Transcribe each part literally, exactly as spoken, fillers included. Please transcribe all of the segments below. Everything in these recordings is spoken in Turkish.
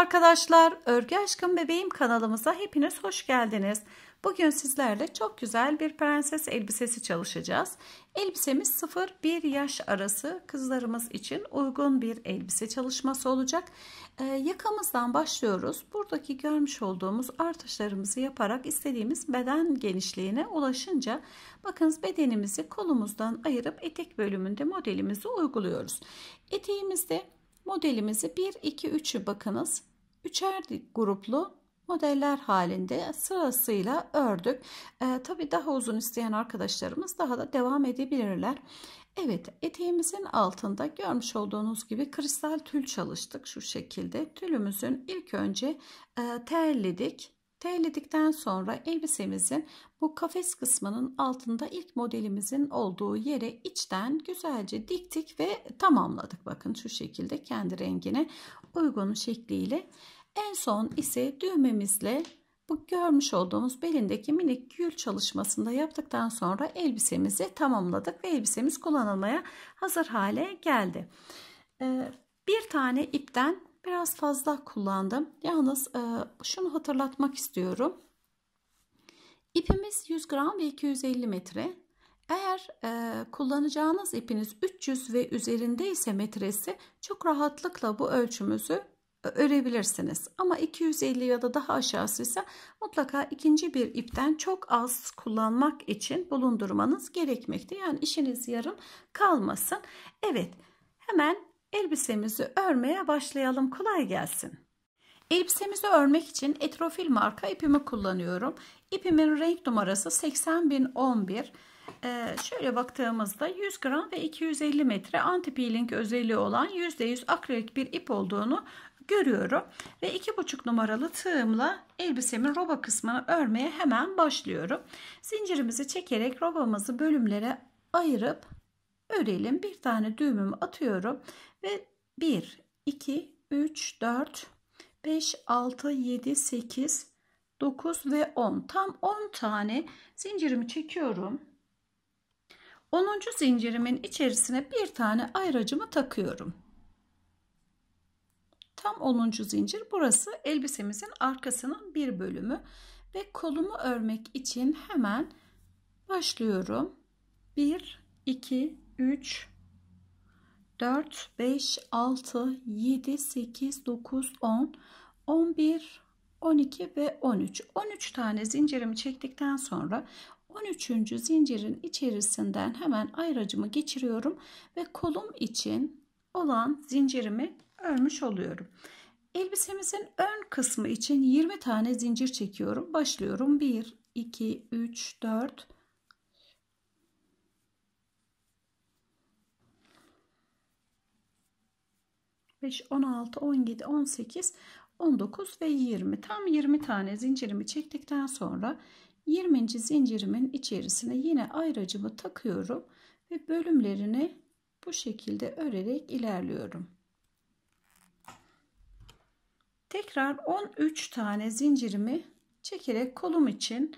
arkadaşlar, Örgü Aşkım Bebeğim kanalımıza hepiniz hoş geldiniz. Bugün sizlerle çok güzel bir prenses elbisesi çalışacağız. Elbisemiz sıfır bir yaş arası kızlarımız için uygun bir elbise çalışması olacak. Ee, yakamızdan başlıyoruz. Buradaki görmüş olduğumuz artışlarımızı yaparak istediğimiz beden genişliğine ulaşınca bakınız bedenimizi kolumuzdan ayırıp etek bölümünde modelimizi uyguluyoruz. Eteğimizde modelimizi bir, iki, üçü bakınız üçer gruplu modeller halinde sırasıyla ördük. Ee, tabii daha uzun isteyen arkadaşlarımız daha da devam edebilirler. Evet, eteğimizin altında görmüş olduğunuz gibi kristal tül çalıştık şu şekilde. Tülümüzün ilk önce e, terledik. Terledikten sonra elbisemizin bu kafes kısmının altında ilk modelimizin olduğu yere içten güzelce diktik ve tamamladık. Bakın şu şekilde kendi rengine uygun şekliyle. En son ise düğmemizle bu görmüş olduğumuz belindeki minik gül çalışmasında yaptıktan sonra elbisemizi tamamladık ve elbisemiz kullanılmaya hazır hale geldi. Ee, bir tane ipten biraz fazla kullandım. Yalnız e, şunu hatırlatmak istiyorum. İpimiz yüz gram ve iki yüz elli metre. Eğer e, kullanacağınız ipiniz üç yüz ve üzerinde ise metresi çok rahatlıkla bu ölçümüzü örebilirsiniz. Ama iki yüz elli ya da daha aşağısı ise mutlaka ikinci bir ipten çok az kullanmak için bulundurmanız gerekmekte. Yani işiniz yarım kalmasın. Evet, hemen elbisemizi örmeye başlayalım. Kolay gelsin. Elbisemizi örmek için Etrofil marka ipimi kullanıyorum. İpimin renk numarası seksen bin on bir. Ee, şöyle baktığımızda yüz gram ve iki yüz elli metre anti-peeling özelliği olan yüzde yüz akrilik bir ip olduğunu görüyorum. Ve iki buçuk numaralı tığımla elbisemin roba kısmını örmeye hemen başlıyorum. Zincirimizi çekerek robamızı bölümlere ayırıp örelim. Bir tane düğümümü atıyorum ve bir, iki, üç, dört, beş, altı, yedi, sekiz, dokuz ve on. Tam on tane zincirimi çekiyorum. onuncu zincirimin içerisine bir tane ayracımı takıyorum. Tam onuncu zincir. Burası elbisemizin arkasının bir bölümü ve kolumu örmek için hemen başlıyorum. bir, iki, üç, dört, beş, altı, yedi, sekiz, dokuz, on, on bir, on iki ve on üç. on üç tane zincirimi çektikten sonra on üçüncü zincirin içerisinden hemen ayracımı geçiriyorum ve kolum için olan zincirimi örmüş oluyorum. Elbisemizin ön kısmı için yirmi tane zincir çekiyorum. Başlıyorum. bir, iki, üç, dört, beş, on altı, on yedi, on sekiz, on dokuz ve yirmi. Tam yirmi tane zincirimi çektikten sonra yirminci zincirimin içerisine yine ayracımı takıyorum ve bölümlerini bu şekilde örerek ilerliyorum. Tekrar on üç tane zincirimi çekerek kolum için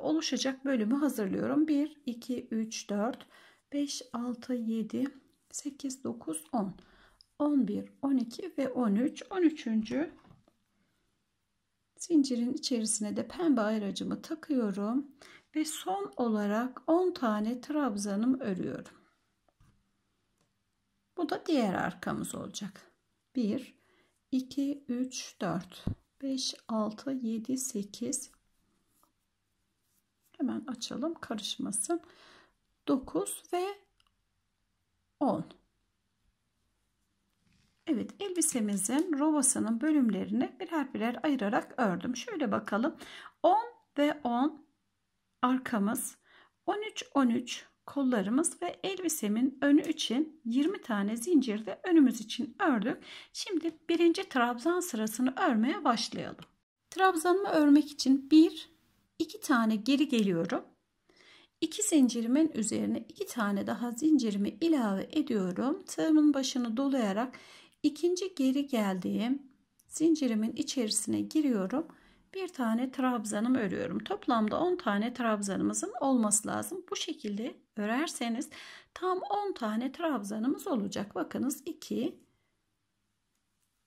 oluşacak bölümü hazırlıyorum. bir, iki, üç, dört, beş, altı, yedi, sekiz, dokuz, on, on bir, on iki ve on üç. on üçüncü zincirin içerisine de pembe ayracımı takıyorum ve son olarak on tane trabzanım örüyorum. Bu da diğer arkamız olacak. bir, iki, üç, dört, beş, altı, yedi, sekiz. Hemen açalım karışmasın. dokuz ve on. Evet, elbisemizin robasının bölümlerini birer birer ayırarak ördüm. Şöyle bakalım. on ve on arkamız, on üç on üç kollarımız ve elbisemin önü için yirmi tane zincir de önümüz için ördük. Şimdi birinci trabzan sırasını örmeye başlayalım. Trabzanımı örmek için bir, iki tane geri geliyorum. iki zincirimin üzerine iki tane daha zincirimi ilave ediyorum. Tığımın başını dolayarak İkinci geri geldiğim zincirimin içerisine giriyorum. Bir tane trabzanım örüyorum. Toplamda on tane trabzanımızın olması lazım. Bu şekilde örerseniz tam on tane trabzanımız olacak. Bakınız iki,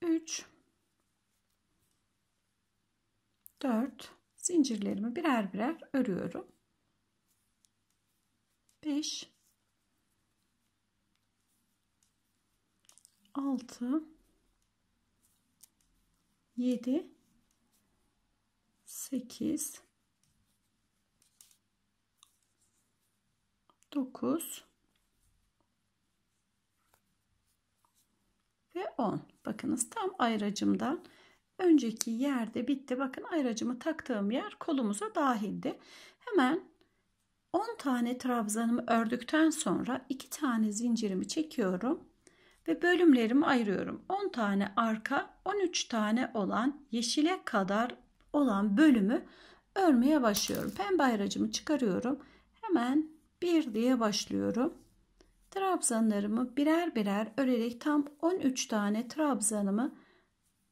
üç, dört zincirlerimi birer birer örüyorum. beş altı yedi sekiz dokuz ve on. Bakınız tam ayracımdan önceki yerde bitti. Bakın ayracımı taktığım yer kolumuza dahildi. Hemen on tane trabzanımı ördükten sonra iki tane zincirimi çekiyorum ve bölümlerimi ayırıyorum. on tane arka, on üç tane olan yeşile kadar olan bölümü örmeye başlıyorum. Pembe ayracımı çıkarıyorum. Hemen bir diye başlıyorum. Trabzanlarımı birer birer örerek tam on üç tane trabzanımı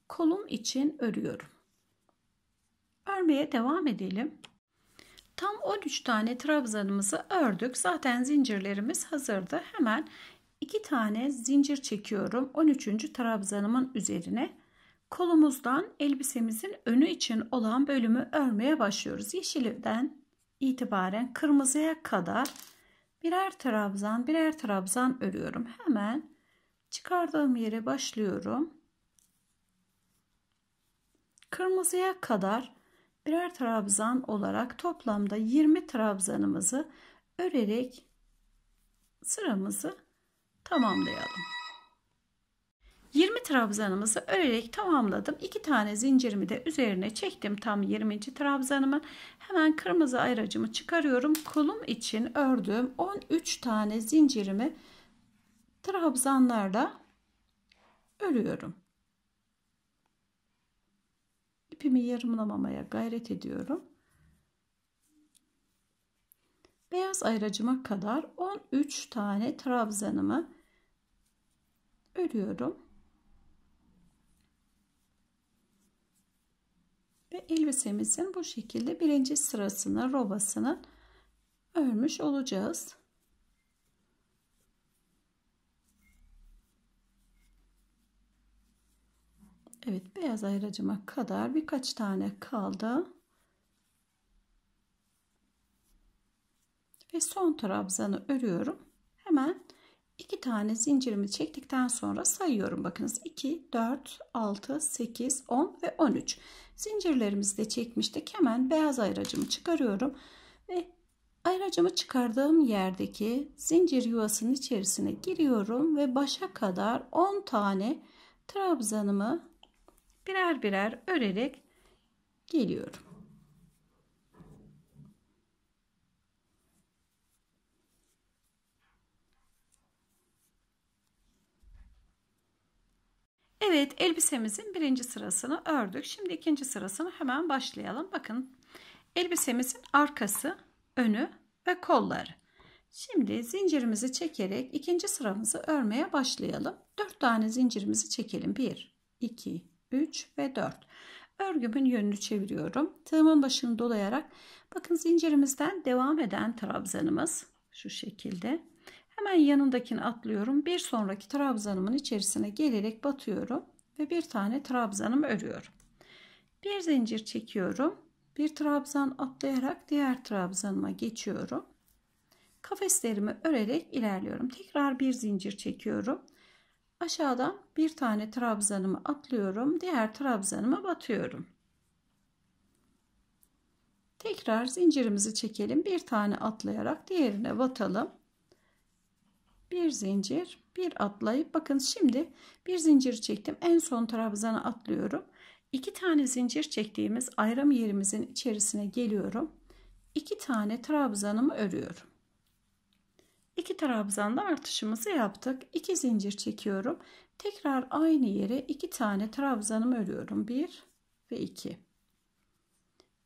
kolum için örüyorum. Örmeye devam edelim. Tam on üç tane trabzanımızı ördük. Zaten zincirlerimiz hazırdı. Hemen iki tane zincir çekiyorum. on üçüncü trabzanımın üzerine. Kolumuzdan elbisemizin önü için olan bölümü örmeye başlıyoruz. Yeşilden itibaren kırmızıya kadar birer trabzan birer trabzan örüyorum. Hemen çıkardığım yere başlıyorum. Kırmızıya kadar birer trabzan olarak toplamda yirmi trabzanımızı örerek sıramızı tamamlayalım. yirmi trabzanımızı örerek tamamladım. iki tane zincirimi de üzerine çektim. Tam yirminci trabzanımı hemen kırmızı ayracımı çıkarıyorum. Kolum için ördüğüm on üç tane zincirimi trabzanlarla örüyorum. İpimi yarımlamamaya gayret ediyorum. Beyaz ayracıma kadar on üç tane trabzanımı örüyorum. Ve elbisemizin bu şekilde birinci sırasını, robasını örmüş olacağız. Evet, beyaz ayracıma kadar birkaç tane kaldı. Ve son trabzanı örüyorum. Hemen iki tane zincirimi çektikten sonra sayıyorum. Bakınız iki, dört, altı, sekiz, on ve on üç. Zincirlerimizi de çekmiştik. Hemen beyaz ayracımı çıkarıyorum. Ve ayracımı çıkardığım yerdeki zincir yuvasının içerisine giriyorum. Ve başa kadar on tane trabzanımı birer birer örerek geliyorum. Evet, elbisemizin birinci sırasını ördük. Şimdi ikinci sırasını hemen başlayalım. Bakın, elbisemizin arkası, önü ve kolları. Şimdi zincirimizi çekerek ikinci sıramızı örmeye başlayalım. dört tane zincirimizi çekelim. bir, iki, üç ve dört. Örgümün yönünü çeviriyorum. Tığımın başını dolayarak bakın zincirimizden devam eden trabzanımız şu şekilde. Hemen yanındakini atlıyorum. Bir sonraki trabzanımın içerisine gelerek batıyorum ve bir tane trabzanımı örüyorum. Bir zincir çekiyorum. Bir trabzan atlayarak diğer trabzanıma geçiyorum. Kafeslerimi örerek ilerliyorum. Tekrar bir zincir çekiyorum. Aşağıdan bir tane trabzanımı atlıyorum. Diğer trabzanıma batıyorum. Tekrar zincirimizi çekelim. Bir tane atlayarak diğerine batalım. Bir zincir, bir atlayıp bakın şimdi bir zincir çektim. En son trabzana atlıyorum. iki tane zincir çektiğimiz ayrım yerimizin içerisine geliyorum. iki tane trabzanımı örüyorum. iki trabzanda artışımızı yaptık. iki zincir çekiyorum. Tekrar aynı yere iki tane trabzanımı örüyorum. bir ve iki.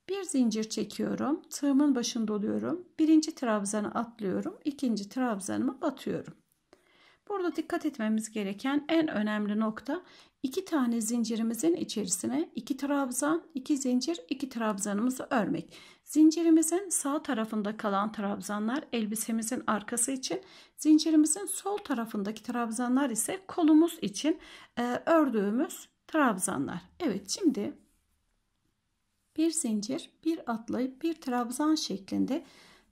bir zincir çekiyorum. Tığımın başında oluyorum. birinci trabzana atlıyorum. ikinci trabzanıma batıyorum. Burada dikkat etmemiz gereken en önemli nokta iki tane zincirimizin içerisine iki trabzan, iki zincir, iki trabzanımızı örmek. Zincirimizin sağ tarafında kalan trabzanlar elbisemizin arkası için, zincirimizin sol tarafındaki trabzanlar ise kolumuz için e, ördüğümüz trabzanlar. Evet, şimdi bir zincir, bir atlayıp bir trabzan şeklinde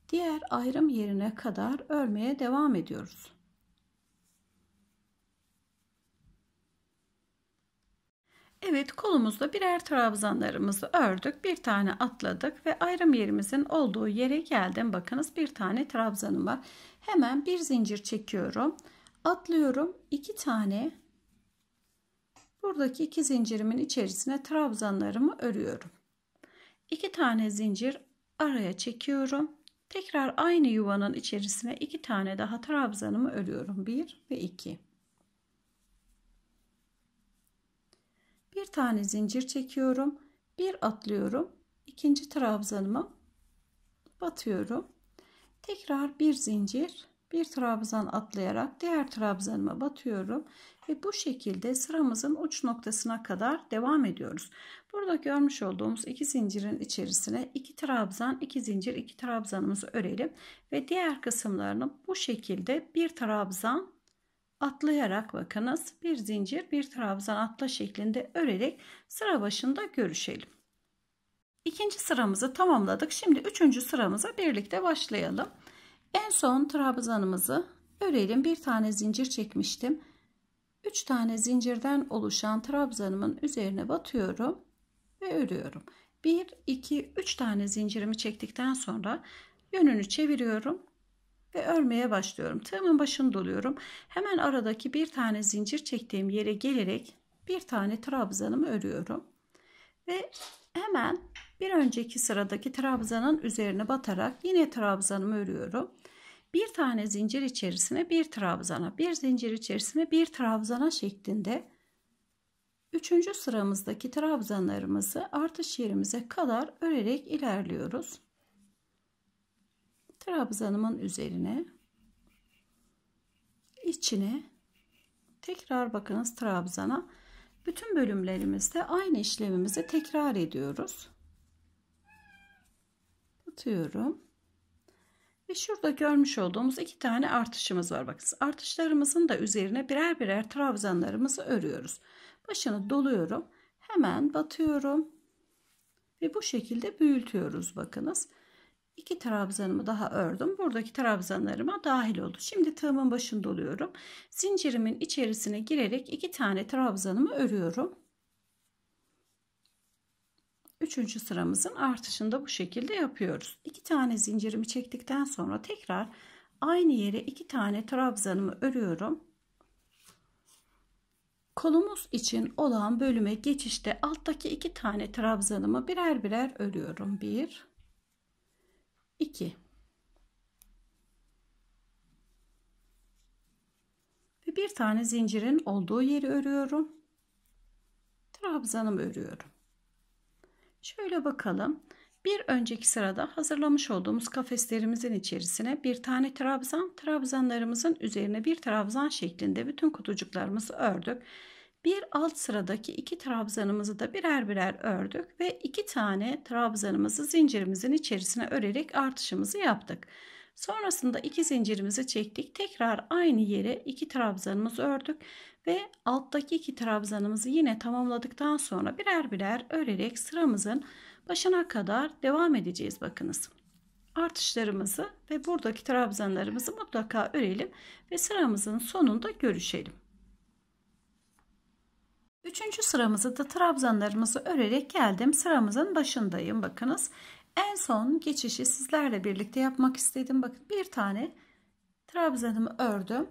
diğer ayrım yerine kadar örmeye devam ediyoruz. Evet, kolumuzda birer trabzanlarımızı ördük, bir tane atladık ve ayrım yerimizin olduğu yere geldim. Bakınız, bir tane trabzanım var. Hemen bir zincir çekiyorum, atlıyorum, iki tane buradaki iki zincirimin içerisine trabzanlarımı örüyorum. İki tane zincir araya çekiyorum, tekrar aynı yuvanın içerisine iki tane daha trabzanımı örüyorum. Bir ve iki. Bir tane zincir çekiyorum, bir atlıyorum, ikinci trabzanımı batıyorum, tekrar bir zincir, bir trabzan atlayarak diğer trabzanıma batıyorum ve bu şekilde sıramızın uç noktasına kadar devam ediyoruz. Buradaki örmüş olduğumuz iki zincirin içerisine iki trabzan, iki zincir, iki trabzanımızı örelim ve diğer kısımlarını bu şekilde bir trabzan atlayarak, bakınız, bir zincir, bir trabzan atla şeklinde örerek sıra başında görüşelim. İkinci sıramızı tamamladık. Şimdi üçüncü sıramıza birlikte başlayalım. En son trabzanımızı örelim. Bir tane zincir çekmiştim. Üç tane zincirden oluşan trabzanımın üzerine batıyorum ve örüyorum. Bir, iki, üç tane zincirimi çektikten sonra yönünü çeviriyorum ve örmeye başlıyorum. Tığımın başını doluyorum. Hemen aradaki bir tane zincir çektiğim yere gelerek bir tane trabzanımı örüyorum. Ve hemen bir önceki sıradaki trabzanın üzerine batarak yine trabzanımı örüyorum. Bir tane zincir içerisine bir trabzana, bir zincir içerisine bir trabzana şeklinde üçüncü sıramızdaki trabzanlarımızı artış yerimize kadar örerek ilerliyoruz. Trabzanımın üzerine, içine tekrar, bakınız, trabzana. Bütün bölümlerimizde aynı işlemimizi tekrar ediyoruz. Batıyorum ve şurada görmüş olduğumuz iki tane artışımız var. Bakınız, artışlarımızın da üzerine birer birer trabzanlarımızı örüyoruz. Başını doluyorum, hemen batıyorum ve bu şekilde büyütüyoruz. Bakınız, İki trabzanımı daha ördüm. Buradaki trabzanlarıma dahil oldu. Şimdi tığımın başını doluyorum. Zincirimin içerisine girerek iki tane trabzanımı örüyorum. Üçüncü sıramızın artışında bu şekilde yapıyoruz. İki tane zincirimi çektikten sonra tekrar aynı yere iki tane trabzanımı örüyorum. Kolumuz için olan bölüme geçişte alttaki iki tane trabzanımı birer birer örüyorum. Bir, iki ve bir tane zincirin olduğu yeri örüyorum, trabzanımı örüyorum. Şöyle bakalım, bir önceki sırada hazırlamış olduğumuz kafeslerimizin içerisine bir tane trabzan, trabzanlarımızın üzerine bir trabzan şeklinde bütün kutucuklarımızı ördük. Bir alt sıradaki iki trabzanımızı da birer birer ördük ve iki tane trabzanımızı zincirimizin içerisine örerek artışımızı yaptık. Sonrasında iki zincirimizi çektik. Tekrar aynı yere iki trabzanımızı ördük ve alttaki iki trabzanımızı yine tamamladıktan sonra birer birer örerek sıramızın başına kadar devam edeceğiz. Bakınız, artışlarımızı ve buradaki trabzanlarımızı mutlaka örelim ve sıramızın sonunda görüşelim. Üçüncü sıramızı da trabzanlarımızı örerek geldim. Sıramızın başındayım. Bakınız, en son geçişi sizlerle birlikte yapmak istedim. Bakın, bir tane trabzanımı ördüm.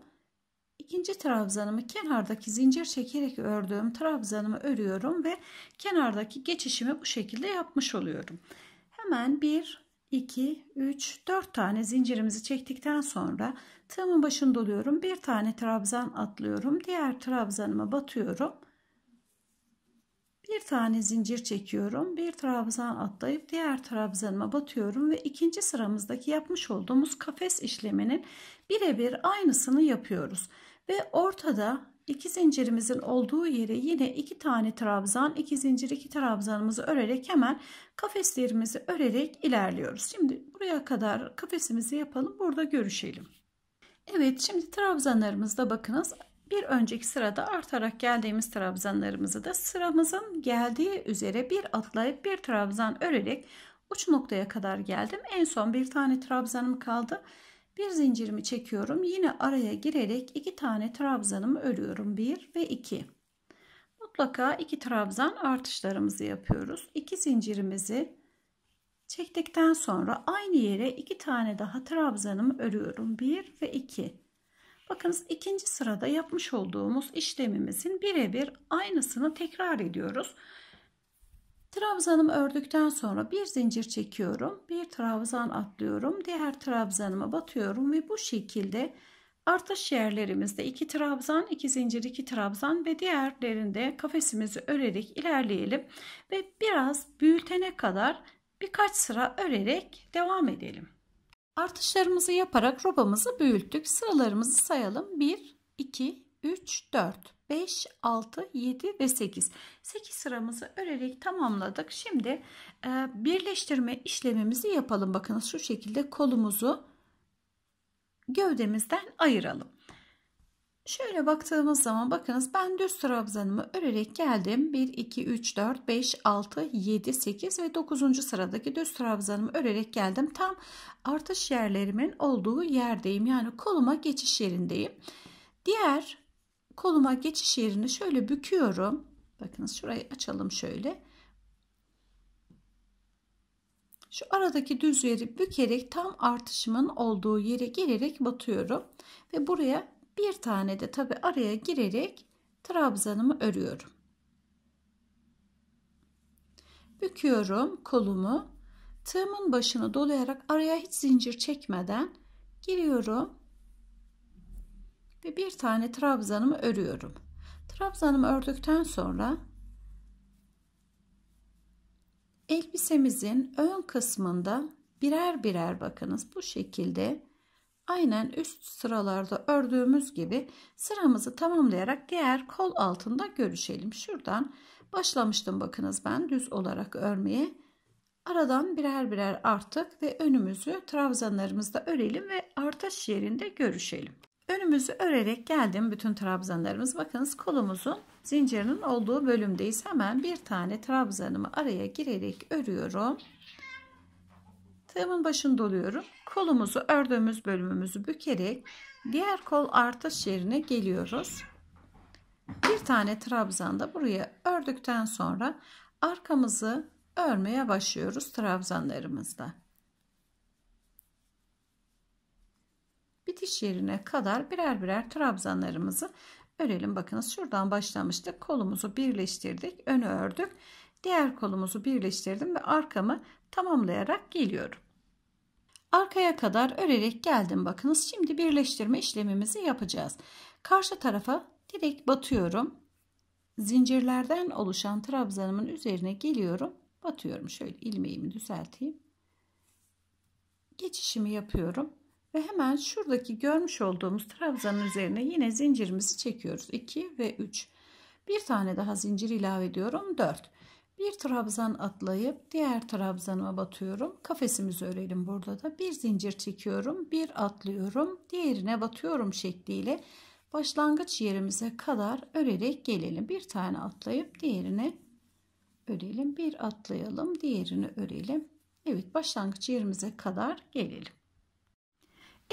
İkinci trabzanımı kenardaki zincir çekerek ördüğüm trabzanımı örüyorum ve kenardaki geçişimi bu şekilde yapmış oluyorum. Hemen bir, iki, üç, dört tane zincirimizi çektikten sonra tığımın başını doluyorum. Bir tane trabzan atlıyorum. Diğer trabzanıma batıyorum. Bir tane zincir çekiyorum, bir trabzan atlayıp diğer trabzanıma batıyorum ve ikinci sıramızdaki yapmış olduğumuz kafes işleminin birebir aynısını yapıyoruz. Ve ortada iki zincirimizin olduğu yere yine iki tane trabzan, iki zincir, iki trabzanımızı örerek hemen kafeslerimizi örerek ilerliyoruz. Şimdi buraya kadar kafesimizi yapalım, burada görüşelim. Evet, şimdi trabzanlarımızda bakınız bir önceki sırada artarak geldiğimiz trabzanlarımızı da sıramızın geldiği üzere bir atlayıp bir trabzan örerek uç noktaya kadar geldim. En son bir tane trabzanım kaldı. Bir zincirimi çekiyorum. Yine araya girerek iki tane trabzanımı örüyorum. Bir ve iki. Mutlaka iki trabzan artışlarımızı yapıyoruz. İki zincirimizi çektikten sonra aynı yere iki tane daha trabzanımı örüyorum. Bir ve iki. Bakınız, ikinci sırada yapmış olduğumuz işlemimizin birebir aynısını tekrar ediyoruz. Trabzanımı ördükten sonra bir zincir çekiyorum, bir trabzan atlıyorum, diğer trabzanıma batıyorum ve bu şekilde artış yerlerimizde iki trabzan, iki zincir, iki trabzan ve diğerlerinde kafesimizi örerek ilerleyelim ve biraz büyütene kadar birkaç sıra örerek devam edelim. Artışlarımızı yaparak robamızı büyüttük. Sıralarımızı sayalım. bir, iki, üç, dört, beş, altı, yedi ve sekiz. sekiz sıramızı örerek tamamladık. Şimdi birleştirme işlemimizi yapalım. Bakınız, şu şekilde kolumuzu gövdemizden ayıralım. Şöyle baktığımız zaman bakınız, ben düz trabzanımı örerek geldim. bir, iki, üç, dört, beş, altı, yedi, sekiz ve dokuzuncu sıradaki düz trabzanımı örerek geldim. Tam artış yerlerimin olduğu yerdeyim. Yani koluma geçiş yerindeyim. Diğer koluma geçiş yerini şöyle büküyorum. Bakınız, şurayı açalım şöyle. Şu aradaki düz yeri bükerek tam artışımın olduğu yere gelerek batıyorum. Ve buraya bir tane de tabi araya girerek trabzanımı örüyorum. Büküyorum kolumu. Tığımın başını dolayarak araya hiç zincir çekmeden giriyorum. Ve bir tane trabzanımı örüyorum. Trabzanımı ördükten sonra elbisemizin ön kısmında birer birer bakınız bu şekilde aynen üst sıralarda ördüğümüz gibi sıramızı tamamlayarak diğer kol altında görüşelim. Şuradan başlamıştım bakınız, ben düz olarak örmeye. Aradan birer birer arttık ve önümüzü trabzanlarımızda örelim ve artış yerinde görüşelim. Önümüzü örerek geldim, bütün trabzanlarımız bakınız kolumuzun zincirinin olduğu bölümdeyiz. Hemen bir tane trabzanımı araya girerek örüyorum. Tığımın başını doluyorum. Kolumuzu ördüğümüz bölümümüzü bükerek diğer kol artış yerine geliyoruz. Bir tane trabzan da buraya ördükten sonra arkamızı örmeye başlıyoruz trabzanlarımızda. Bitiş yerine kadar birer birer trabzanlarımızı örelim. Bakınız, şuradan başlamıştık. Kolumuzu birleştirdik. Önü ördük. Diğer kolumuzu birleştirdim ve arkamı tamamlayarak geliyorum. Arkaya kadar örerek geldim. Bakınız, şimdi birleştirme işlemimizi yapacağız. Karşı tarafa direkt batıyorum. Zincirlerden oluşan trabzanımın üzerine geliyorum. Batıyorum. Şöyle ilmeğimi düzelteyim. Geçişimi yapıyorum. Ve hemen şuradaki görmüş olduğumuz trabzanın üzerine yine zincirimizi çekiyoruz. iki ve üç. Bir tane daha zincir ilave ediyorum. dört. Bir trabzan atlayıp diğer trabzanıma batıyorum. Kafesimizi örelim burada da. Bir zincir çekiyorum. Bir atlıyorum. Diğerine batıyorum şekliyle. Başlangıç yerimize kadar örerek gelelim. Bir tane atlayıp diğerine örelim. Bir atlayalım. Diğerini örelim. Evet, başlangıç yerimize kadar gelelim.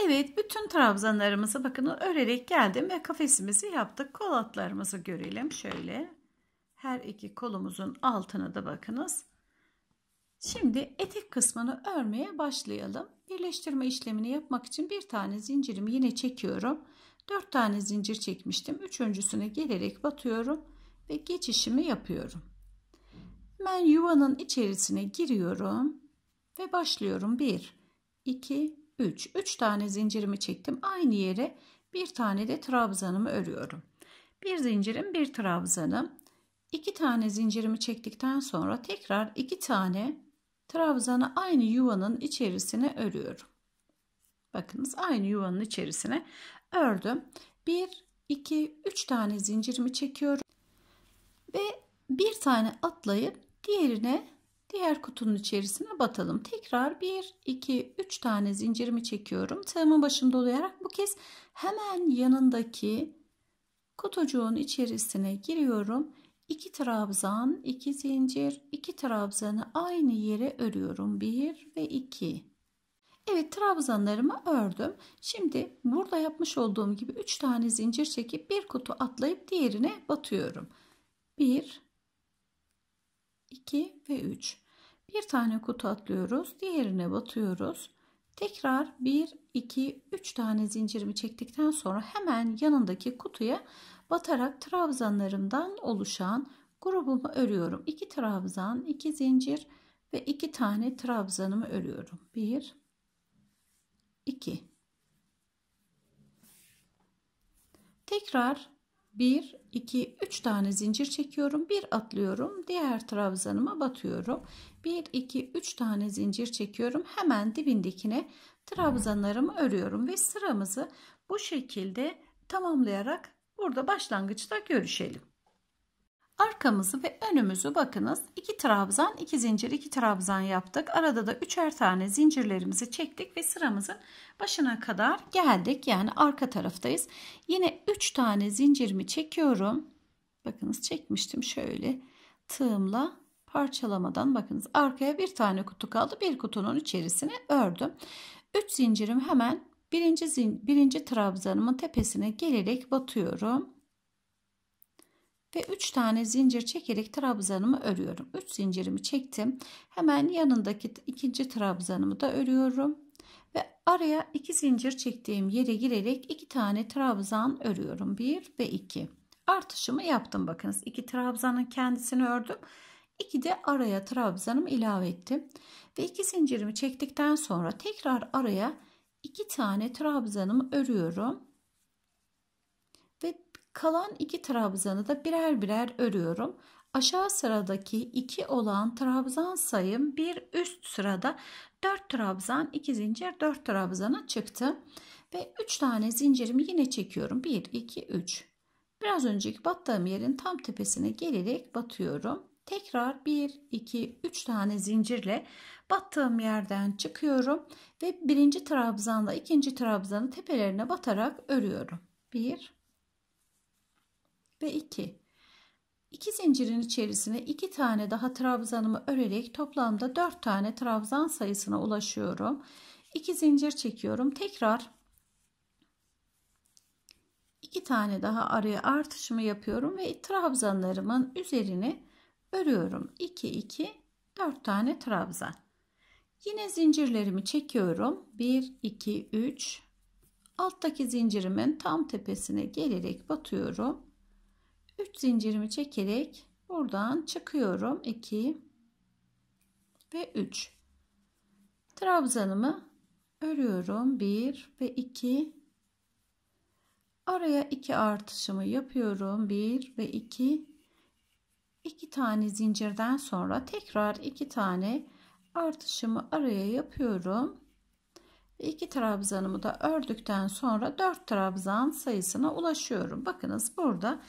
Evet, bütün trabzanlarımızı bakın örerek geldim ve kafesimizi yaptık. Kol altlarımızı görelim şöyle. Her iki kolumuzun altını da bakınız. Şimdi etek kısmını örmeye başlayalım. Birleştirme işlemini yapmak için bir tane zincirimi yine çekiyorum. Dört tane zincir çekmiştim. Üçüncüsüne gelerek batıyorum ve geçişimi yapıyorum. Hemen yuvanın içerisine giriyorum ve başlıyorum. bir, iki, üç. üç tane zincirimi çektim. Aynı yere bir tane de trabzanımı örüyorum. Bir zincirim, bir trabzanım. iki tane zincirimi çektikten sonra tekrar iki tane trabzanı aynı yuvanın içerisine örüyorum. Bakınız, aynı yuvanın içerisine ördüm. bir, iki, üç tane zincirimi çekiyorum. Ve bir tane atlayıp diğerine, diğer kutunun içerisine batalım. Tekrar bir, iki, üç tane zincirimi çekiyorum. Tığımın başını dolayarak bu kez hemen yanındaki kutucuğun içerisine giriyorum. İki trabzan, iki zincir, iki trabzanı aynı yere örüyorum. Bir ve iki. Evet, trabzanlarımı ördüm. Şimdi burada yapmış olduğum gibi üç tane zincir çekip bir kutu atlayıp diğerine batıyorum. Bir, iki ve üç. Bir tane kutu atlıyoruz, diğerine batıyoruz. Tekrar bir, iki, üç tane zincirimi çektikten sonra hemen yanındaki kutuya batarak trabzanlarımdan oluşan grubumu örüyorum. İki trabzan, iki zincir ve iki tane trabzanımı örüyorum. Bir, iki. Tekrar bir, iki, üç tane zincir çekiyorum. Bir atlıyorum. Diğer trabzanıma batıyorum. bir, iki, üç tane zincir çekiyorum. Hemen dibindekine trabzanlarımı örüyorum ve sıramızı bu şekilde tamamlayarak burada başlangıçta görüşelim. Arkamızı ve önümüzü bakınız. iki trabzan, iki zincir, iki trabzan yaptık. Arada da üçer tane zincirlerimizi çektik ve sıramızın başına kadar geldik. Yani arka taraftayız. Yine üç tane zincirimi çekiyorum. Bakınız, çekmiştim şöyle tığımla parçalamadan. Bakınız, arkaya bir tane kutu kaldı. Bir kutunun içerisine ördüm. üç zincirim hemen birinci, zin, birinci trabzanımın tepesine gelerek batıyorum. Ve üç tane zincir çekerek trabzanımı örüyorum. üç zincirimi çektim. Hemen yanındaki ikinci trabzanımı da örüyorum. Ve araya iki zincir çektiğim yere girerek iki tane trabzan örüyorum. bir ve iki. Artışımı yaptım bakınız. iki trabzanın kendisini ördüm. iki de araya trabzanımı ilave ettim. Ve iki zincirimi çektikten sonra tekrar araya iki tane trabzanımı örüyorum. Ve kalan iki trabzanı da birer birer örüyorum. Aşağı sıradaki iki olan trabzan sayım bir üst sırada dört trabzan, iki zincir, dört trabzana çıktı. Ve üç tane zincirimi yine çekiyorum. bir, iki, üç. Biraz önceki battığım yerin tam tepesine gelerek batıyorum. Tekrar bir, iki, üç tane zincirle battığım yerden çıkıyorum. Ve birinci trabzanla ikinci trabzanın tepelerine batarak örüyorum. bir ve iki. iki zincirin içerisine iki tane daha trabzanımı örerek toplamda dört tane trabzan sayısına ulaşıyorum. iki zincir çekiyorum. Tekrar iki tane daha araya artışımı yapıyorum ve trabzanlarımın üzerine örüyorum. iki, iki, dört tane trabzan. Yine zincirlerimi çekiyorum. bir, iki, üç. Alttaki zincirimin tam tepesine gelerek batıyorum. üç zincirimi çekerek buradan çıkıyorum. iki ve üç. Trabzanımı örüyorum. bir ve iki. Araya iki artışımı yapıyorum. bir ve iki. iki tane zincirden sonra tekrar iki tane artışımı araya yapıyorum. iki trabzanımı da ördükten sonra dört trabzan sayısına ulaşıyorum. Bakınız, burada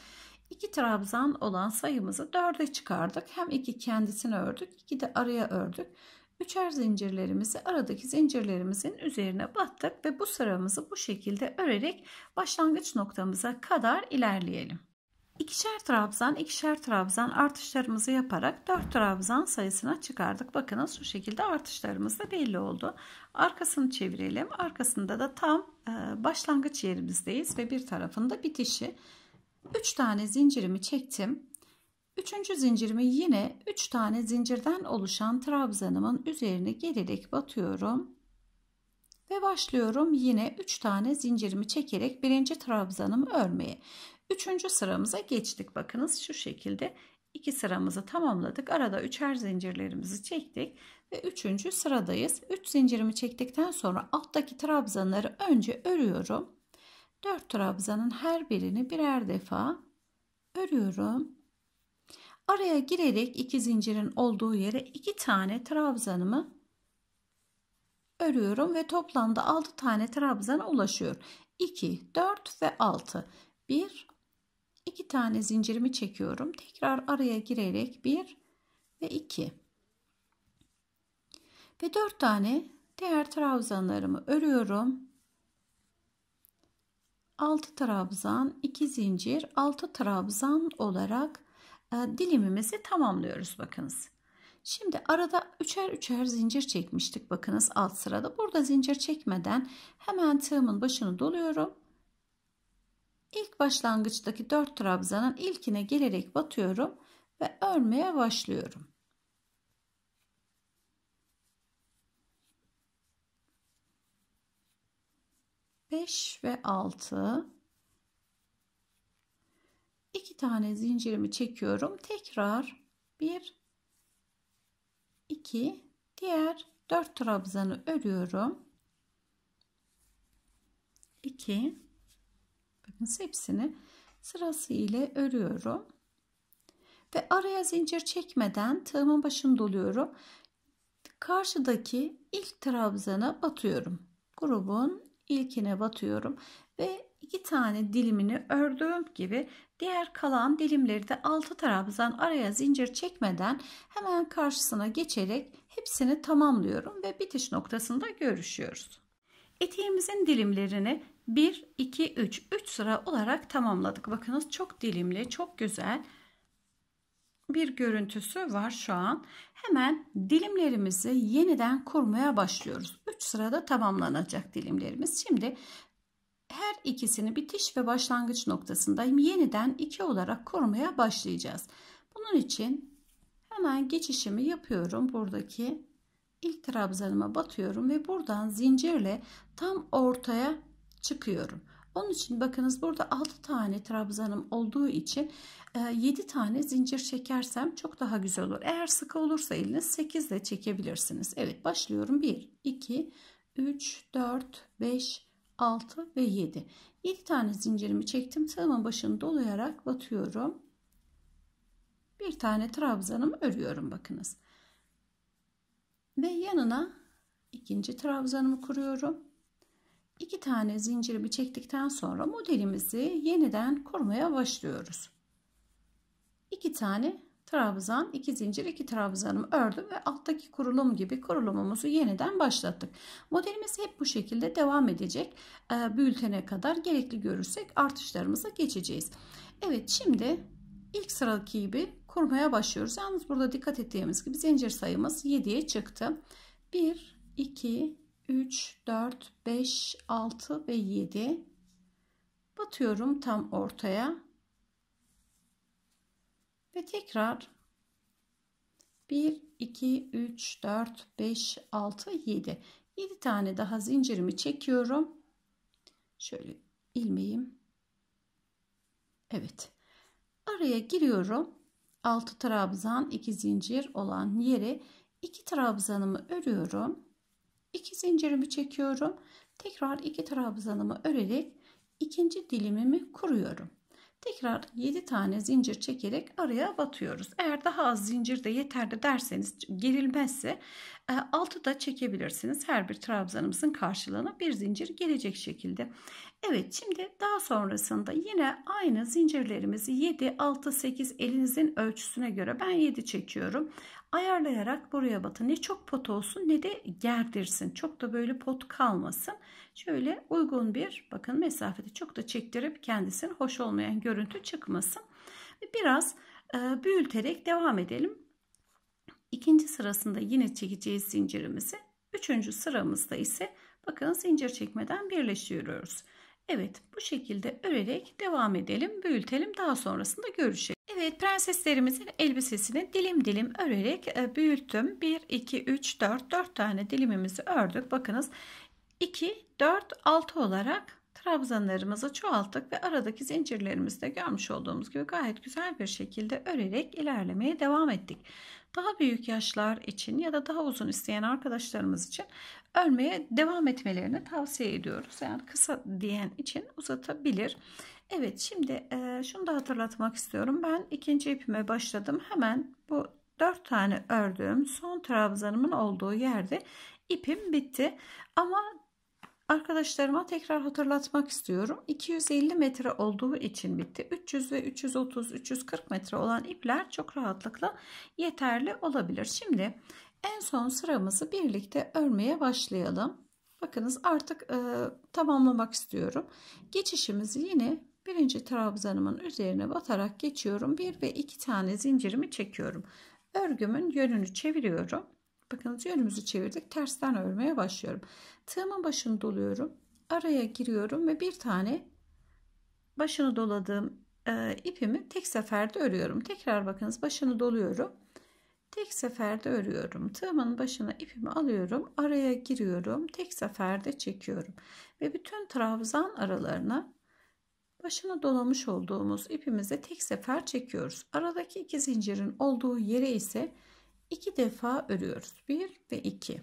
iki trabzan olan sayımızı dörde çıkardık. Hem iki kendisini ördük, iki de araya ördük. Üçer zincirlerimizi aradaki zincirlerimizin üzerine battık ve bu sıramızı bu şekilde örerek başlangıç noktamıza kadar ilerleyelim. İkişer trabzan, ikişer trabzan artışlarımızı yaparak dört trabzan sayısına çıkardık. Bakınız, şu şekilde artışlarımız da belli oldu. Arkasını çevirelim. Arkasında da tam başlangıç yerimizdeyiz ve bir tarafında bitişi. üç tane zincirimi çektim. üçüncü zincirimi yine üç tane zincirden oluşan trabzanımın üzerine gelerek batıyorum. Ve başlıyorum yine üç tane zincirimi çekerek birinci trabzanımı örmeye. üçüncü sıramıza geçtik. Bakınız, şu şekilde iki sıramızı tamamladık. Arada üçer zincirlerimizi çektik ve üçüncü sıradayız. üç zincirimi çektikten sonra alttaki trabzanları önce örüyorum. dört trabzanın her birini birer defa örüyorum. Araya girerek iki zincirin olduğu yere iki tane trabzanımı örüyorum ve toplamda altı tane trabzana ulaşıyor. iki, dört ve altı. bir, iki tane zincirimi çekiyorum. Tekrar araya girerek bir ve iki. Ve dört tane diğer trabzanlarımı örüyorum. altı trabzan, iki zincir, altı trabzan olarak dilimimizi tamamlıyoruz. Bakınız. Şimdi arada üçer üçer zincir çekmiştik. Bakınız alt sırada. Burada zincir çekmeden hemen tığımın başını doluyorum. İlk başlangıçtaki dört trabzanın ilkine gelerek batıyorum ve örmeye başlıyorum. beş ve altı. iki tane zincirimi çekiyorum. Tekrar bir, iki, diğer dört trabzanı örüyorum. iki. Bakın hepsini sırasıyla örüyorum. Ve araya zincir çekmeden tığımın başını doluyorum. Karşıdaki ilk trabzana batıyorum. Grubun ilkine batıyorum ve iki tane dilimini ördüğüm gibi diğer kalan dilimleri de altı trabzan araya zincir çekmeden hemen karşısına geçerek hepsini tamamlıyorum ve bitiş noktasında görüşüyoruz. Eteğimizin dilimlerini bir, iki, üç, üç sıra olarak tamamladık. Bakınız çok dilimli, çok güzel bir görüntüsü var şu an. Hemen dilimlerimizi yeniden kurmaya başlıyoruz. üç sırada tamamlanacak dilimlerimiz. Şimdi her ikisini bitiş ve başlangıç noktasında yeniden iki olarak kurmaya başlayacağız. Bunun için hemen geçişimi yapıyorum. Buradaki ilk trabzanıma batıyorum ve buradan zincirle tam ortaya çıkıyorum. Onun için bakınız burada altı tane trabzanım olduğu için yedi tane zincir çekersem çok daha güzel olur. Eğer sıkı olursa eliniz sekiz de çekebilirsiniz. Evet, başlıyorum. bir, iki, üç, dört, beş, altı ve yedi. yedi tane zincirimi çektim. Tığımın başını dolayarak batıyorum. Bir tane trabzanımı örüyorum bakınız. Ve yanına ikinci trabzanımı kuruyorum. iki tane zincirimi çektikten sonra modelimizi yeniden kurmaya başlıyoruz. iki tane trabzan, iki zincir, iki trabzanımı ördüm ve alttaki kurulum gibi kurulumumuzu yeniden başlattık. Modelimiz hep bu şekilde devam edecek. Büyütene kadar gerekli görürsek artışlarımıza geçeceğiz. Evet, şimdi ilk sıradaki gibi kurmaya başlıyoruz. Yalnız burada dikkat ettiğimiz gibi zincir sayımız yediye çıktı. bir, iki, üç, dört, beş, altı ve yedi. Batıyorum tam ortaya ve tekrar bir, iki, üç, dört, beş, altı, yedi. yedi tane daha zincirimi çekiyorum. Şöyle ilmeğim. Evet. Araya giriyorum. altı trabzan, iki zincir olan yere iki trabzanımı örüyorum. iki zincirimi çekiyorum. Tekrar iki trabzanımı örerek ikinci dilimimi kuruyorum. Tekrar yedi tane zincir çekerek araya batıyoruz. Eğer daha az zincir de yeterli derseniz, gerilmezse altı da çekebilirsiniz. Her bir trabzanımızın karşılığına bir zincir gelecek şekilde. Evet, şimdi daha sonrasında yine aynı zincirlerimizi yedi, altı, sekiz elinizin ölçüsüne göre, ben yedi çekiyorum. Ayarlayarak buraya batın. Ne çok pot olsun ne de gerdirsin. Çok da böyle pot kalmasın. Şöyle uygun bir, bakın mesafede çok da çektirip kendisine hoş olmayan görüntü çıkmasın. Biraz e, büyüterek devam edelim. İkinci sırasında yine çekeceğiz zincirimizi. Üçüncü sıramızda ise bakın zincir çekmeden birleştiriyoruz. Evet, bu şekilde örerek devam edelim, büyütelim, daha sonrasında görüşelim. Evet, prenseslerimizin elbisesini dilim dilim örerek büyüttüm. bir, iki, üç, dört, dört tane dilimimizi ördük. Bakınız iki, dört, altı olarak trabzanlarımızı çoğalttık ve aradaki zincirlerimizi de görmüş olduğumuz gibi gayet güzel bir şekilde örerek ilerlemeye devam ettik. Daha büyük yaşlar için ya da daha uzun isteyen arkadaşlarımız için örmeye devam etmelerini tavsiye ediyoruz. Yani kısa diyen için uzatabilir. Evet, şimdi şunu da hatırlatmak istiyorum. Ben ikinci ipime başladım. Hemen bu dört tane ördüğüm son trabzanımın olduğu yerde ipim bitti. Ama arkadaşlarıma tekrar hatırlatmak istiyorum. iki yüz elli metre olduğu için bitti. üç yüz ve üç yüz otuz, üç yüz kırk metre olan ipler çok rahatlıkla yeterli olabilir. Şimdi en son sıramızı birlikte örmeye başlayalım. Bakınız artık e, tamamlamak istiyorum. Geçişimizi yine birinci trabzanımın üzerine batarak geçiyorum. Bir ve iki tane zincirimi çekiyorum. Örgümün yönünü çeviriyorum. Bakınız yönümüzü çevirdik. Tersten örmeye başlıyorum. Tığımın başını doluyorum. Araya giriyorum ve bir tane başını doladığım e, ipimi tek seferde örüyorum. Tekrar bakınız başını doluyorum. Tek seferde örüyorum. Tığımın başına ipimi alıyorum. Araya giriyorum. Tek seferde çekiyorum. Ve bütün trabzan aralarına başına dolamış olduğumuz ipimizi tek sefer çekiyoruz. Aradaki iki zincirin olduğu yere ise iki defa örüyoruz. Bir ve iki.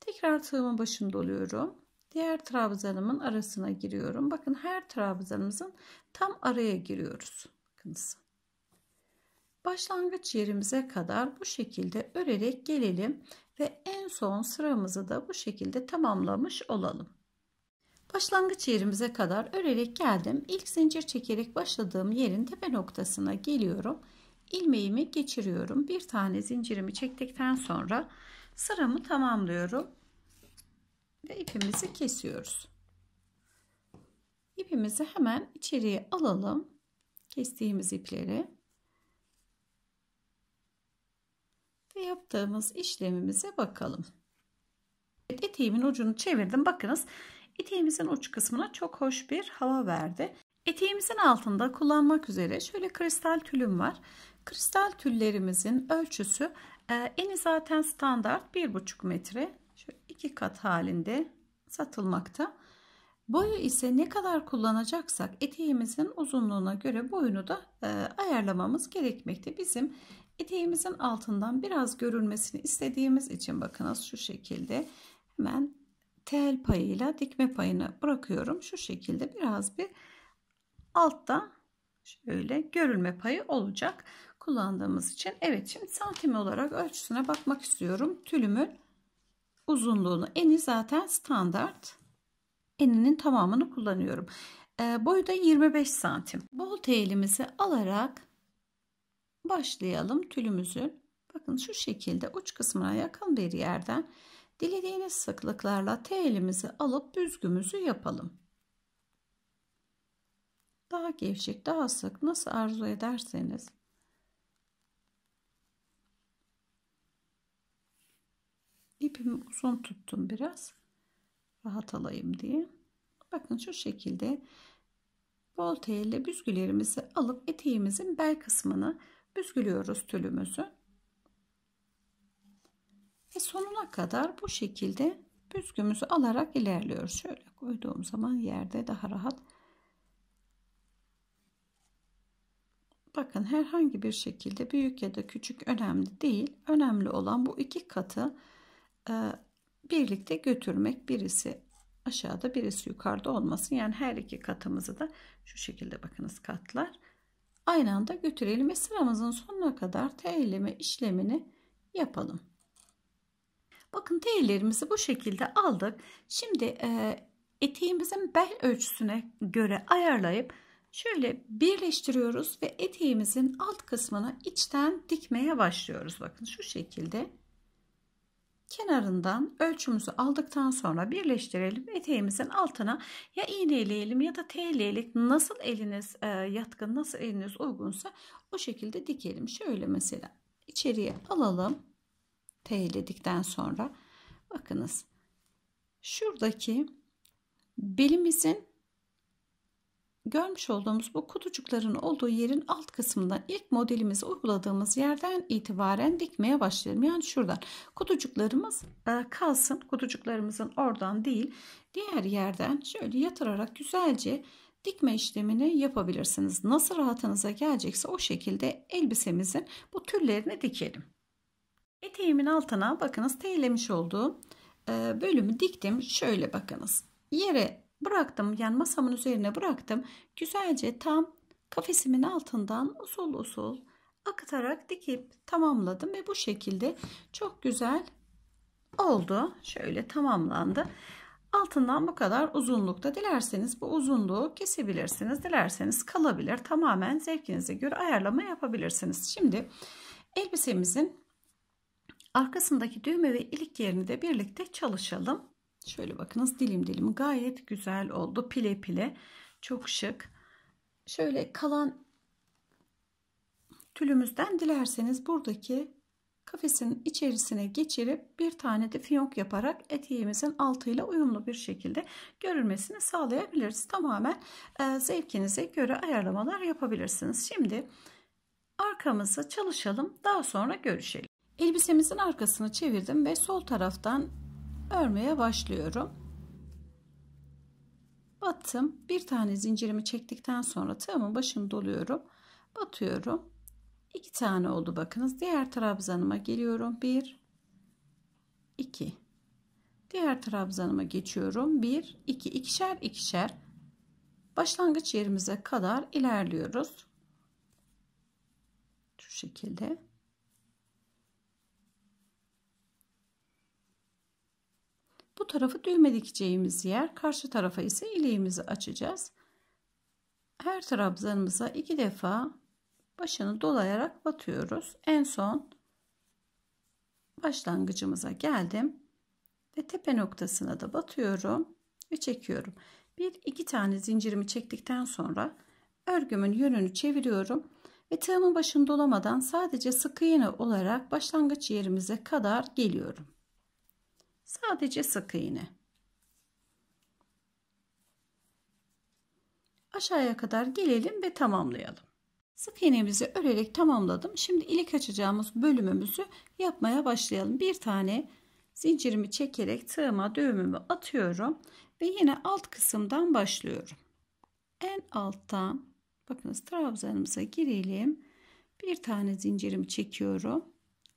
Tekrar tığımın başını doluyorum. Diğer trabzanımın arasına giriyorum. Bakın her trabzanımızın tam araya giriyoruz. Bakınız. Başlangıç yerimize kadar bu şekilde örerek gelelim ve en son sıramızı da bu şekilde tamamlamış olalım. Başlangıç yerimize kadar örerek geldim. İlk zincir çekerek başladığım yerin tepe noktasına geliyorum. İlmeğimi geçiriyorum. Bir tane zincirimi çektikten sonra sıramı tamamlıyorum ve ipimizi kesiyoruz. İpimizi hemen içeriye alalım. Kestiğimiz ipleri. Ve yaptığımız işlemimize bakalım. Evet, eteğimin ucunu çevirdim. Bakınız eteğimizin uç kısmına çok hoş bir hava verdi. Eteğimizin altında kullanmak üzere şöyle kristal tülüm var. Kristal tüllerimizin ölçüsü eni zaten standart bir buçuk metre. Şöyle iki kat halinde satılmakta. Boyu ise ne kadar kullanacaksak eteğimizin uzunluğuna göre boyunu da ayarlamamız gerekmekte. Bizim eteğimizin altından biraz görünmesini istediğimiz için bakınız şu şekilde hemen tel payıyla dikme payını bırakıyorum. Şu şekilde biraz bir altta şöyle görülme payı olacak kullandığımız için. Evet, şimdi santim olarak ölçüsüne bakmak istiyorum. Tülümün uzunluğunu, eni zaten standart. Eninin tamamını kullanıyorum. E, boyu da yirmi beş santim. Bol telimizi alarak başlayalım tülümüzün. Bakın şu şekilde uç kısmına yakın bir yerden dilediğiniz sıklıklarla telimizi alıp büzgümüzü yapalım. Daha gevşek, daha sık nasıl arzu ederseniz. İpimi uzun tuttum biraz. Rahat alayım diye. Bakın şu şekilde bol telle büzgülerimizi alıp eteğimizin bel kısmını büzgülüyoruz tülümüzü. Ve sonuna kadar bu şekilde büzgümüzü alarak ilerliyoruz. Şöyle koyduğum zaman yerde daha rahat. Bakın herhangi bir şekilde büyük ya da küçük önemli değil. Önemli olan bu iki katı e, birlikte götürmek. Birisi aşağıda birisi yukarıda olmasın. Yani her iki katımızı da şu şekilde bakınız katlar. Aynı anda götürelim ve sıramızın sonuna kadar telleme işlemini yapalım. Bakın tellerimizi bu şekilde aldık. Şimdi e, eteğimizin bel ölçüsüne göre ayarlayıp şöyle birleştiriyoruz ve eteğimizin alt kısmını içten dikmeye başlıyoruz. Bakın şu şekilde kenarından ölçümüzü aldıktan sonra birleştirelim. Eteğimizin altına ya iğneleyelim ya da telleyelim. Nasıl eliniz yatkın, nasıl eliniz uygunsa o şekilde dikelim. Şöyle mesela içeriye alalım. Telledikten sonra bakınız şuradaki belimizin görmüş olduğumuz bu kutucukların olduğu yerin alt kısmından ilk modelimizi uyguladığımız yerden itibaren dikmeye başlayalım. Yani şuradan kutucuklarımız kalsın. Kutucuklarımızın oradan değil diğer yerden şöyle yatırarak güzelce dikme işlemini yapabilirsiniz. Nasıl rahatınıza gelecekse o şekilde elbisemizin bu tüllerini dikelim. Eteğimin altına bakınız teylemiş olduğum bölümü diktim. Şöyle bakınız yere bıraktım, yani masamın üzerine bıraktım. Güzelce tam kafesimin altından usul usul akıtarak dikip tamamladım ve bu şekilde çok güzel oldu. Şöyle tamamlandı. Altından bu kadar uzunlukta, dilerseniz bu uzunluğu kesebilirsiniz, dilerseniz kalabilir. Tamamen zevkinize göre ayarlama yapabilirsiniz. Şimdi elbisemizin arkasındaki düğme ve ilik yerini de birlikte çalışalım. Şöyle bakınız, dilim dilim gayet güzel oldu. Pile pile, çok şık. Şöyle kalan tülümüzden dilerseniz buradaki kafesin içerisine geçirip bir tane de fiyonk yaparak eteğimizin altıyla uyumlu bir şekilde görülmesini sağlayabiliriz. Tamamen zevkinize göre ayarlamalar yapabilirsiniz. Şimdi arkamızı çalışalım, daha sonra görüşelim. Elbisemizin arkasını çevirdim ve sol taraftan örmeye başlıyorum. Battım, bir tane zincirimi çektikten sonra tığımın başını doluyorum, batıyorum. İki tane oldu bakınız. Diğer trabzanıma geliyorum, bir iki, diğer trabzanıma geçiyorum, bir iki, ikişer ikişer başlangıç yerimize kadar ilerliyoruz şu şekilde. Bu tarafı düğme dikeceğimiz yer, karşı tarafa ise ileğimizi açacağız. Her trabzanımıza iki defa başını dolayarak batıyoruz. En son başlangıcımıza geldim ve tepe noktasına da batıyorum ve çekiyorum. Bir iki tane zincirimi çektikten sonra örgümün yönünü çeviriyorum ve tığımın başını dolamadan sadece sık iğne olarak başlangıç yerimize kadar geliyorum. Sadece sık iğne. Aşağıya kadar gelelim ve tamamlayalım. Sık iğnemizi örerek tamamladım. Şimdi ilik açacağımız bölümümüzü yapmaya başlayalım. Bir tane zincirimi çekerek tığıma düğümümü atıyorum ve yine alt kısımdan başlıyorum. En alttan bakınız, trabzanımıza girelim. Bir tane zincirimi çekiyorum.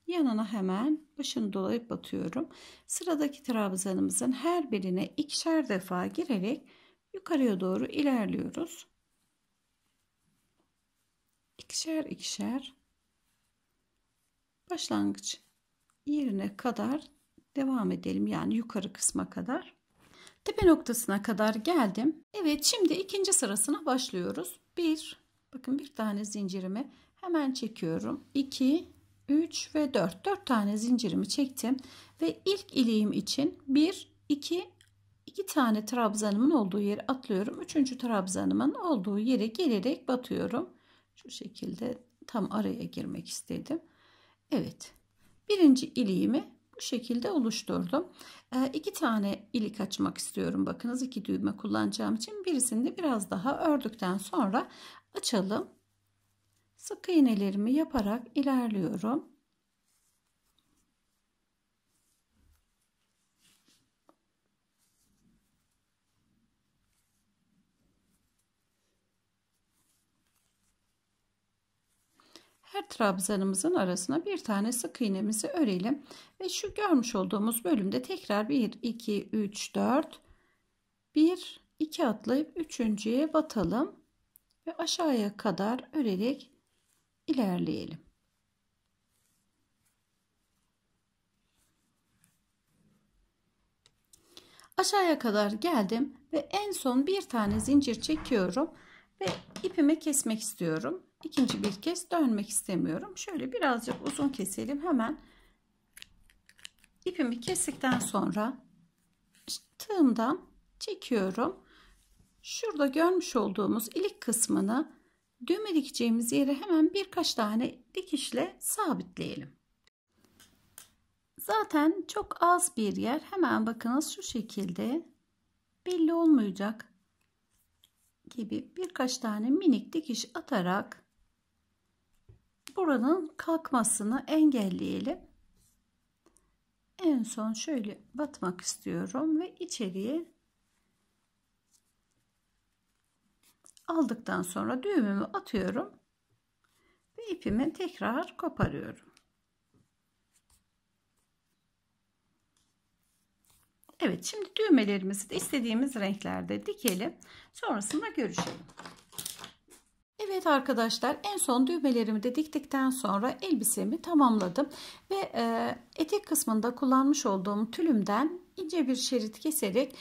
Yanına hemen başını dolayıp batıyorum. Sıradaki trabzanımızın her birine ikişer defa girerek yukarıya doğru ilerliyoruz. İkişer ikişer başlangıç yerine kadar devam edelim, yani yukarı kısma kadar. Tepe noktasına kadar geldim. Evet, şimdi ikinci sırasına başlıyoruz. Bir, bakın bir tane zincirimi hemen çekiyorum. İki, üç ve dört. Dört tane zincirimi çektim ve ilk ileğim için bir, iki, iki tane trabzanımın olduğu yere atlıyorum. Üçüncü trabzanımın olduğu yere gelerek batıyorum. Şu şekilde tam araya girmek istedim. Evet, birinci iliğimi bu şekilde oluşturdum. E, iki tane ilik açmak istiyorum. Bakınız, iki düğme kullanacağım için birisini biraz daha ördükten sonra açalım. Sık iğnelerimi yaparak ilerliyorum. Her trabzanımızın arasına bir tane sık iğnemizi örelim ve şu görmüş olduğumuz bölümde tekrar bir iki üç dört bir iki atlayıp üçüncüye batalım ve aşağıya kadar örerek ilerleyelim. Aşağıya kadar geldim ve en son bir tane zincir çekiyorum ve ipimi kesmek istiyorum. İkinci bir kez dönmek istemiyorum. Şöyle birazcık uzun keselim. Hemen ipimi kestikten sonra tığımdan çekiyorum. Şurada görmüş olduğumuz ilik kısmını düğme dikeceğimiz yere hemen birkaç tane dikişle sabitleyelim. Zaten çok az bir yer. Hemen bakınız şu şekilde belli olmayacak gibi birkaç tane minik dikiş atarak buranın kalkmasını engelleyelim. En son şöyle batmak istiyorum ve içeriye aldıktan sonra düğümümü atıyorum ve ipimi tekrar koparıyorum. Evet, şimdi düğmelerimizi de istediğimiz renklerde dikelim. Sonrasında görüşelim. Evet arkadaşlar, en son düğmelerimi de diktikten sonra elbisemi tamamladım ve e, etek kısmında kullanmış olduğum tülümden ince bir şerit keserek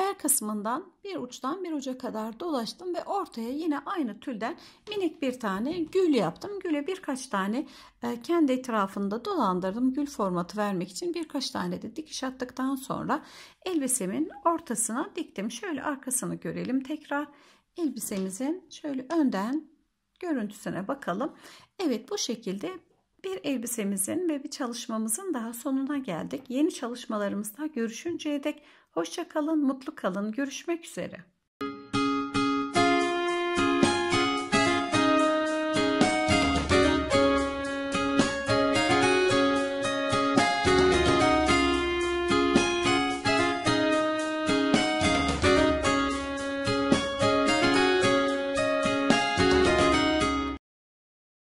bel kısmından bir uçtan bir uca kadar dolaştım ve ortaya yine aynı tülden minik bir tane gül yaptım. Güle birkaç tane kendi etrafında dolandırdım. Gül formatı vermek için birkaç tane de dikiş attıktan sonra elbisemin ortasına diktim. Şöyle arkasını görelim tekrar. Elbisemizin şöyle önden görüntüsüne bakalım. Evet, bu şekilde bir elbisemizin ve bir çalışmamızın daha sonuna geldik. Yeni çalışmalarımızda görüşünceye dek hoşça kalın, mutlu kalın. Görüşmek üzere.